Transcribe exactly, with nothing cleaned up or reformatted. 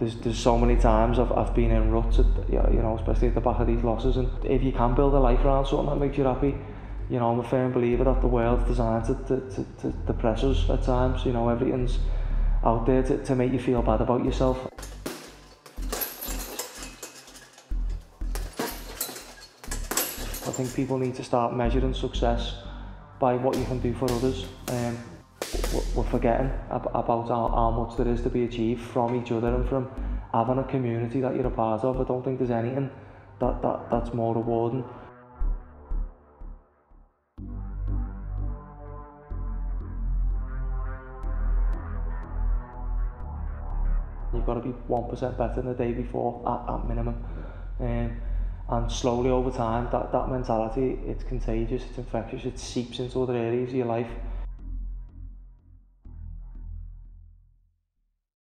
There's, there's so many times I've, I've been in ruts, at, you know, especially at the back of these losses. And if you can build a life around something that makes you happy, you know, I'm a firm believer that the world's designed to, to, to, to depress us at times. You know, everything's out there to, to make you feel bad about yourself. I think people need to start measuring success by what you can do for others. Um, We're forgetting about how much there is to be achieved from each other and from having a community that you're a part of. I don't think there's anything that, that, that's more rewarding. You've got to be one percent better than the day before at, at minimum. Um, and slowly over time, that, that mentality, it's contagious, it's infectious, it seeps into other areas of your life.